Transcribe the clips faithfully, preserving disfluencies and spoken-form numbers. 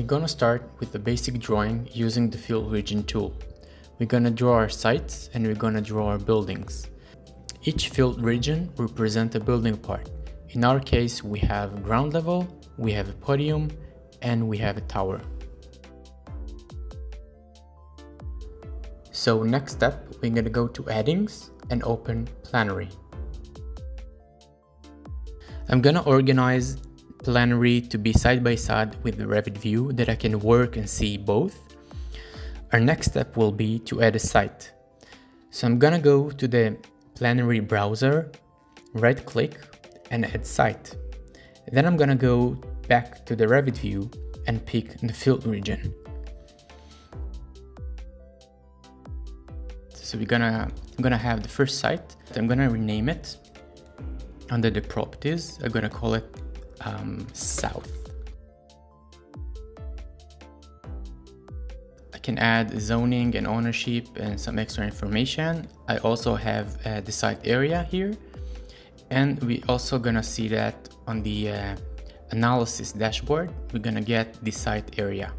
We're gonna start with the basic drawing using the fill region tool. We're gonna draw our sites and we're gonna draw our buildings. Each field region represents a building part. In our case, we have ground level, we have a podium, and we have a tower. So next step, we're gonna go to Addings and open Planary. I'm gonna organize Planary to be side by side with the Revit view that I can work and see both. Our next step will be to add a site. So I'm gonna go to the Planary browser, right click and add site. Then I'm gonna go back to the Revit view and pick the field region. So we're gonna, I'm gonna have the first site. I'm gonna rename it under the properties. I'm gonna call it um, South. I can add zoning and ownership and some extra information. I also have uh, the site area here. And we also gonna see that on the uh, analysis dashboard, we're gonna get the site area.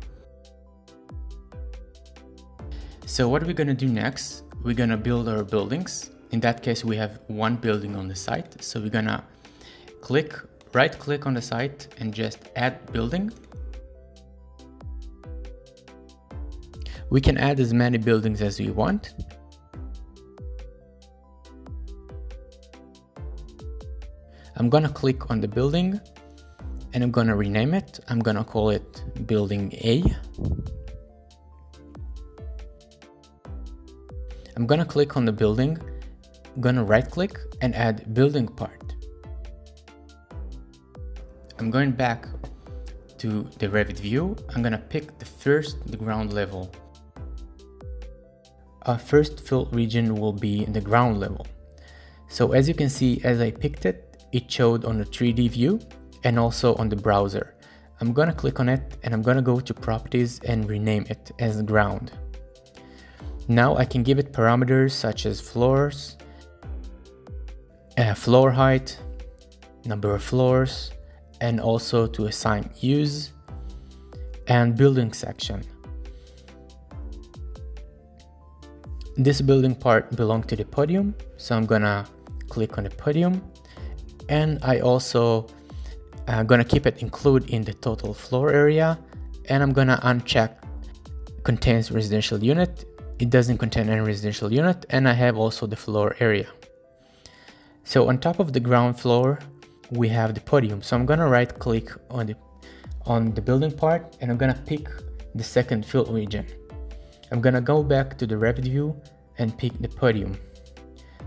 So what we're gonna do next, we're gonna build our buildings. In that case, we have one building on the site. So we're gonna click, right click on the site and just add building. We can add as many buildings as we want. I'm gonna click on the building and I'm gonna rename it. I'm gonna call it Building A. I'm gonna click on the building, I'm gonna right click and add building part. I'm going back to the Revit view. I'm gonna pick the first, the ground level. Our first fill region will be the ground level. So as you can see, as I picked it, it showed on the three D view and also on the browser. I'm gonna click on it and I'm gonna go to properties and rename it as ground. Now I can give it parameters such as floors, uh, floor height, number of floors, and also to assign use and building section. This building part belongs to the podium, so I'm gonna click on the podium, and I also uh, gonna keep it included in the total floor area, and I'm gonna uncheck contains residential unit. It doesn't contain any residential unit, and I have also the floor area. So on top of the ground floor, we have the podium. So I'm gonna right click on the, on the building part, and I'm gonna pick the second field region. I'm gonna go back to the Revit view and pick the podium.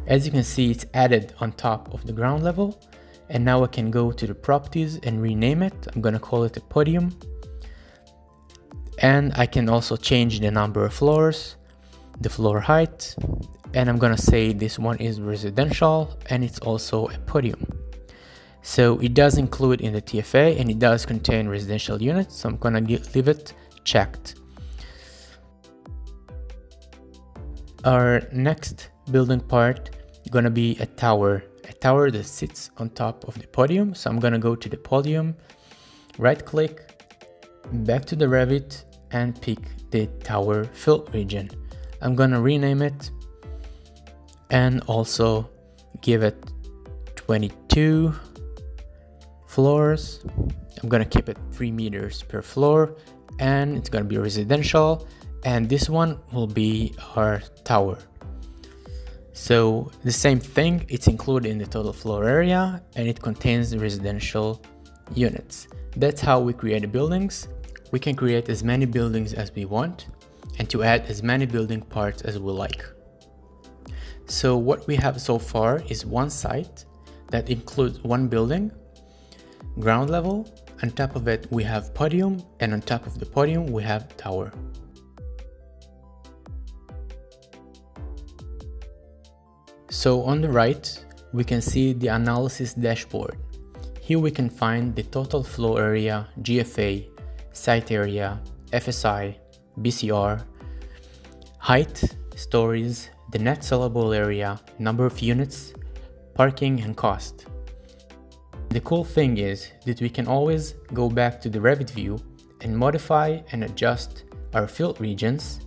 As you can see, it's added on top of the ground level. And now I can go to the properties and rename it. I'm gonna call it a podium. And I can also change the number of floors, the floor height, and I'm gonna say this one is residential and it's also a podium. So it does include in the T F A and it does contain residential units, so I'm gonna leave it checked. Our next building part is gonna be a tower, a tower that sits on top of the podium. So I'm gonna go to the podium, right click, back to the Revit and pick the tower fill region. I'm gonna rename it and also give it twenty-two floors. I'm gonna keep it three meters per floor and it's gonna be residential, and this one will be our tower. So the same thing, it's included in the total floor area and it contains residential units. That's how we create buildings. We can create as many buildings as we want and to add as many building parts as we like. So what we have so far is one site that includes one building, ground level, on top of it we have podium, and on top of the podium we have tower. So on the right, we can see the analysis dashboard. Here we can find the total floor area, G F A, site area, F S I, B C R, height, stories, the net sellable area, number of units, parking and cost. The cool thing is that we can always go back to the Revit view and modify and adjust our field regions,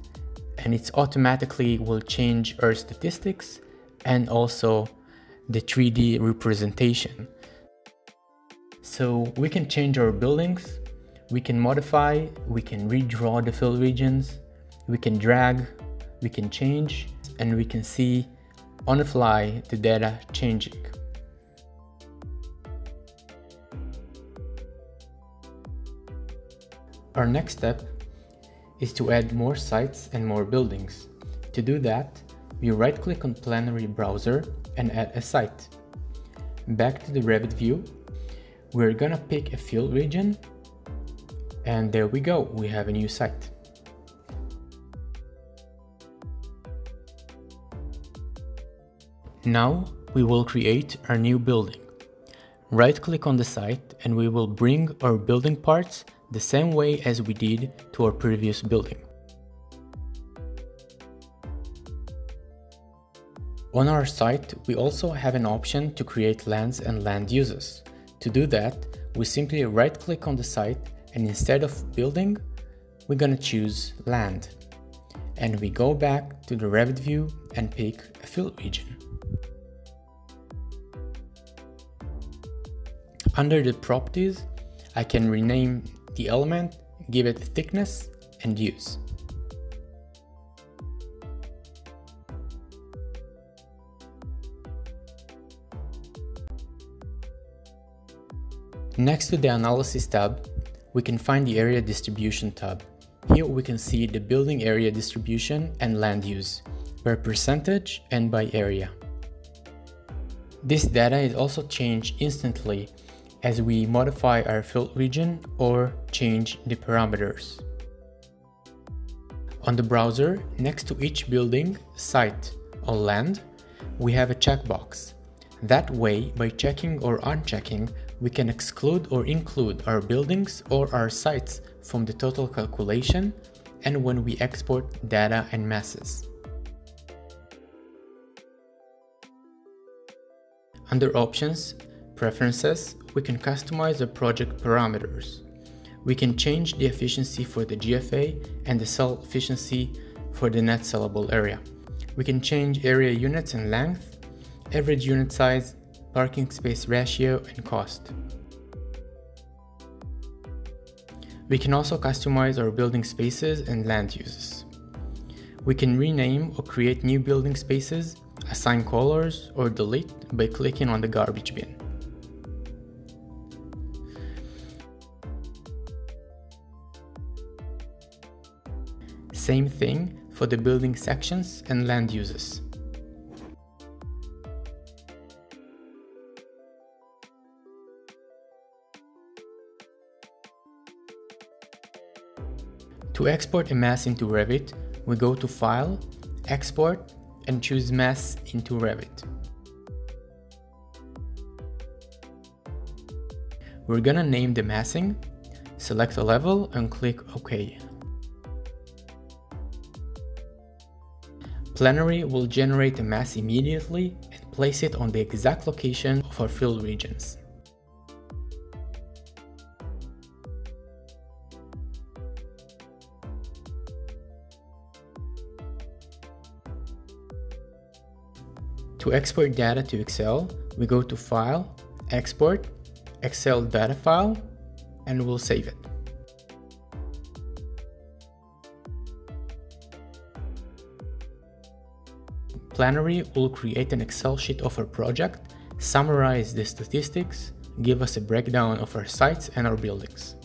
and it's automatically will change our statistics and also the three D representation. So we can change our buildings, we can modify, we can redraw the field regions, we can drag, we can change, and we can see on the fly the data changing. Our next step is to add more sites and more buildings. To do that, we right-click on Planary browser and add a site. Back to the Revit view, we're gonna pick a field region, and there we go, we have a new site. Now we will create our new building. Right-click on the site and we will bring our building parts the same way as we did to our previous building. On our site, we also have an option to create lands and land uses. To do that, we simply right-click on the site and instead of building, we're gonna choose land. And we go back to the Revit view and pick a field region. Under the properties, I can rename the element, give it thickness and use. Next to the Analysis tab, we can find the Area Distribution tab. Here we can see the building area distribution and land use, by percentage and by area. This data is also changed instantly as we modify our field region or change the parameters. On the browser, next to each building, site, or land, we have a checkbox. That way, by checking or unchecking, we can exclude or include our buildings or our sites from the total calculation and when we export data and masses. Under Options, Preferences, we can customize the project parameters. We can change the efficiency for the G F A and the cell efficiency for the net sellable area. We can change area units and length, average unit size, parking space ratio, and cost. We can also customize our building spaces and land uses. We can rename or create new building spaces, assign colors, or delete by clicking on the garbage bin. Same thing for the building sections and land uses. To export a mass into Revit, we go to File, Export, and choose Mass into Revit. We're gonna name the massing, select a level and click OK. Planary will generate a mass immediately and place it on the exact location of our field regions. To export data to Excel, we go to File, Export, Excel Data File, and we'll save it. Planary will create an Excel sheet of our project, summarize the statistics, give us a breakdown of our sites and our buildings.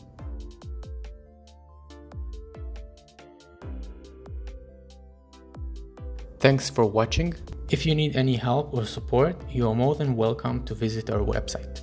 Thanks for watching. If you need any help or support, you are more than welcome to visit our website.